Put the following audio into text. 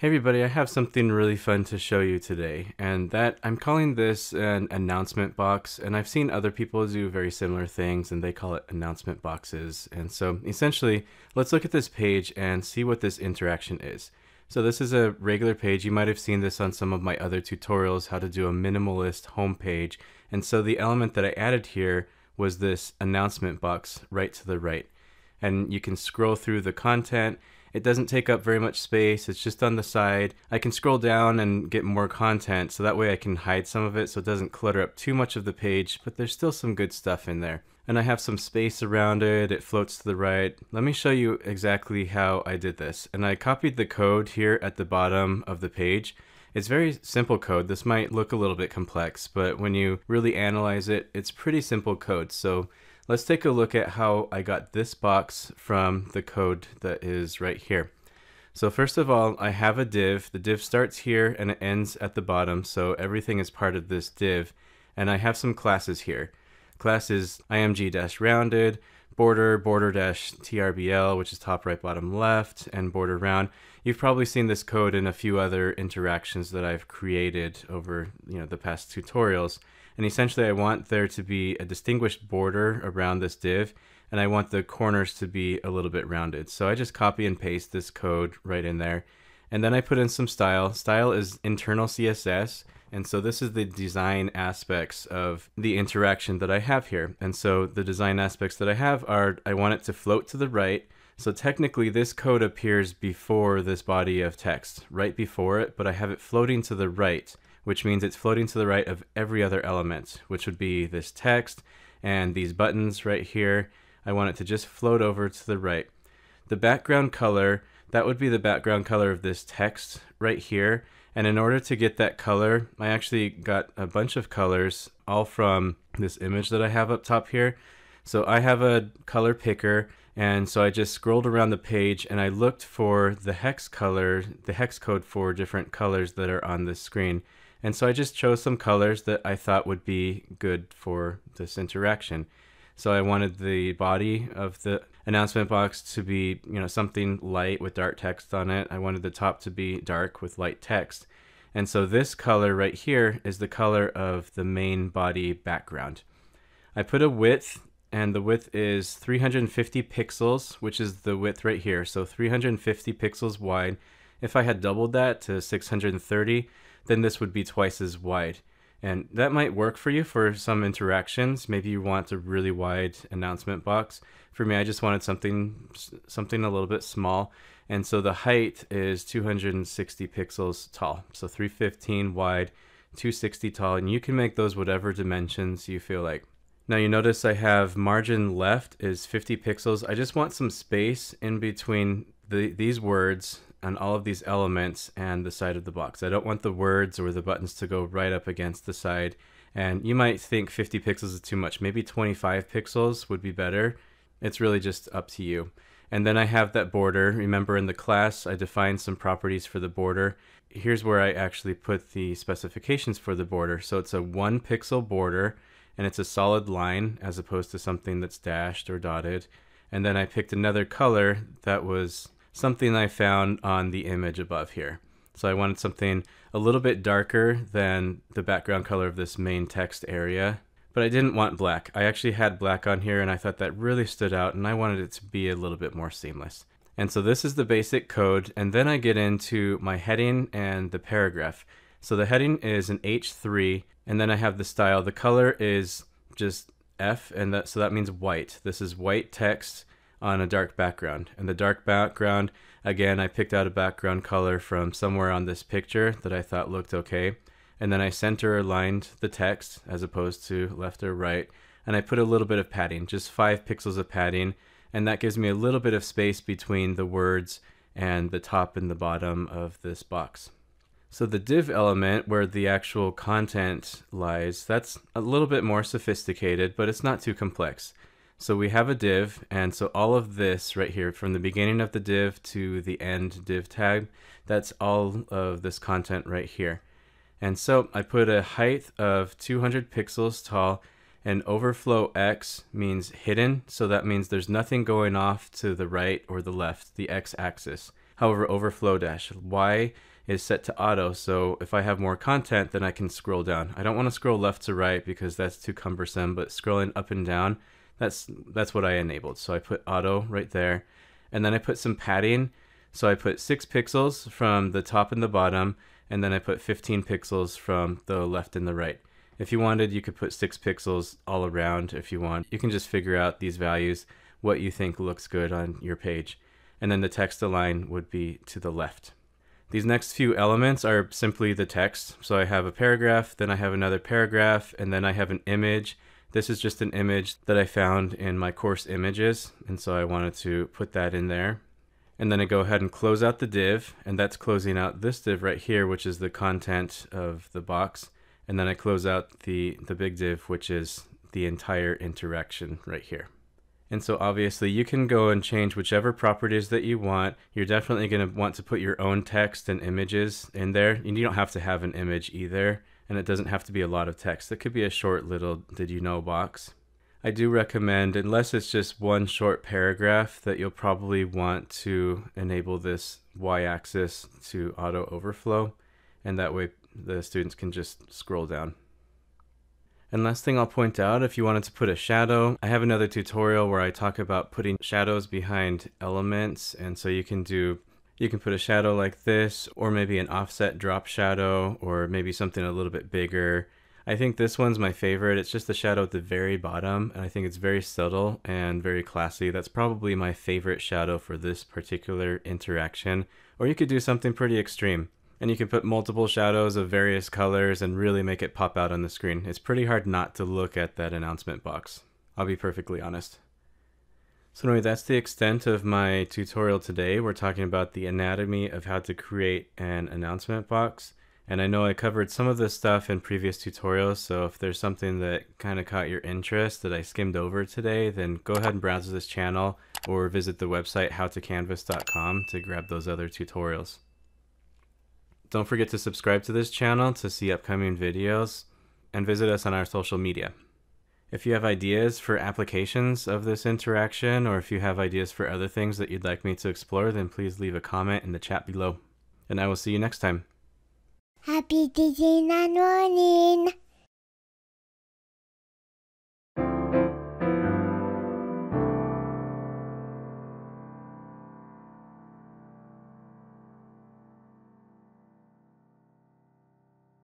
Hey everybody, I have something really fun to show you today, and that I'm calling this an announcement box, and I've seen other people do very similar things and they call it announcement boxes. And so essentially, let's look at this page and see what this interaction is. So this is a regular page. You might have seen this on some of my other tutorials, how to do a minimalist homepage. And so the element that I added here was this announcement box right to the right. And you can scroll through the content. It doesn't take up very much space, it's just on the side. I can scroll down and get more content, so that way I can hide some of it so it doesn't clutter up too much of the page, but there's still some good stuff in there. And I have some space around it, it floats to the right. Let me show you exactly how I did this. And I copied the code here at the bottom of the page. It's very simple code. This might look a little bit complex, but when you really analyze it, it's pretty simple code. So let's take a look at how I got this box from the code that is right here. So first of all, I have a div. The div starts here and it ends at the bottom, so everything is part of this div. And I have some classes here. Classes img-rounded, border, border-trbl, which is top right, bottom left, and border round. You've probably seen this code in a few other interactions that I've created over the past tutorials. And essentially I want there to be a distinguished border around this div, and I want the corners to be a little bit rounded. So I just copy and paste this code right in there. And then I put in some style. Style is internal CSS. And so this is the design aspects of the interaction that I have here. And so the design aspects that I have are, I want it to float to the right. So technically this code appears before this body of text, right before it, but I have it floating to the right, which means it's floating to the right of every other element, which would be this text and these buttons right here. I want it to just float over to the right. The background color, that would be the background color of this text right here. And in order to get that color, I actually got a bunch of colors, all from this image that I have up top here. So I have a color picker, and so I just scrolled around the page and I looked for the hex color, the hex code for different colors that are on this screen. And so I just chose some colors that I thought would be good for this interaction. So I wanted the body of the announcement box to be, something light with dark text on it. I wanted the top to be dark with light text. And so this color right here is the color of the main body background. I put a width, and the width is 350 pixels, which is the width right here. So 350 pixels wide. If I had doubled that to 630, then this would be twice as wide. And that might work for you for some interactions. Maybe you want a really wide announcement box. For me, I just wanted something a little bit small. And so the height is 260 pixels tall. So 315 wide, 260 tall, and you can make those whatever dimensions you feel like. Now you notice I have margin left is 50 pixels. I just want some space in between these words on all of these elements and the side of the box. I don't want the words or the buttons to go right up against the side. And you might think 50 pixels is too much. Maybe 25 pixels would be better. It's really just up to you. And then I have that border. Remember in the class, I defined some properties for the border. Here's where I actually put the specifications for the border. So it's a 1 pixel border, and it's a solid line as opposed to something that's dashed or dotted. And then I picked another color that was something I found on the image above here. So I wanted something a little bit darker than the background color of this main text area, but I didn't want black. I actually had black on here and I thought that really stood out, and I wanted it to be a little bit more seamless. And so this is the basic code, and then I get into my heading and the paragraph. So the heading is an H3, and then I have the style. The color is just F, and so that means white. This is white text on a dark background. And the dark background, again, I picked out a background color from somewhere on this picture that I thought looked okay. And then I center aligned the text as opposed to left or right. And I put a little bit of padding, just 5 pixels of padding. And that gives me a little bit of space between the words and the top and the bottom of this box. So the div element, where the actual content lies, that's a little bit more sophisticated, but it's not too complex. So we have a div, and so all of this right here, from the beginning of the div to the end div tag, that's all of this content right here. And so I put a height of 200 pixels tall, and overflow X means hidden, so that means there's nothing going off to the right or the left, the X axis. However, overflow dash Y is set to auto, so if I have more content, then I can scroll down. I don't want to scroll left to right because that's too cumbersome, but scrolling up and down, that's what I enabled. So I put auto right there, and then I put some padding. So I put 6 pixels from the top and the bottom, and then I put 15 pixels from the left and the right. If you wanted, you could put 6 pixels all around if you want. You can just figure out these values, what you think looks good on your page. And then the text align would be to the left. These next few elements are simply the text. So I have a paragraph, then I have another paragraph, and then I have an image. This is just an image that I found in my course images, and so I wanted to put that in there. And then I go ahead and close out the div, and that's closing out this div right here, which is the content of the box. And then I close out the big div, which is the entire interaction right here. And so obviously you can go and change whichever properties that you want. You're definitely going to want to put your own text and images in there. And you don't have to have an image either, and it doesn't have to be a lot of text. It could be a short little did you know box. I do recommend, unless it's just one short paragraph, that you'll probably want to enable this y-axis to auto overflow, and that way the students can just scroll down. And last thing I'll point out, if you wanted to put a shadow, I have another tutorial where I talk about putting shadows behind elements, and so you can put a shadow like this, or maybe an offset drop shadow, or maybe something a little bit bigger. I think this one's my favorite. It's just the shadow at the very bottom, and I think it's very subtle and very classy. That's probably my favorite shadow for this particular interaction. Or you could do something pretty extreme, and you can put multiple shadows of various colors and really make it pop out on the screen. It's pretty hard not to look at that announcement box, I'll be perfectly honest. So anyway, that's the extent of my tutorial today. We're talking about the anatomy of how to create an announcement box. And I know I covered some of this stuff in previous tutorials, so if there's something that kind of caught your interest that I skimmed over today, then go ahead and browse this channel or visit the website howtocanvas.com to grab those other tutorials. Don't forget to subscribe to this channel to see upcoming videos, and visit us on our social media. If you have ideas for applications of this interaction, or if you have ideas for other things that you'd like me to explore, then please leave a comment in the chat below. And I will see you next time. Happy teaching and learning!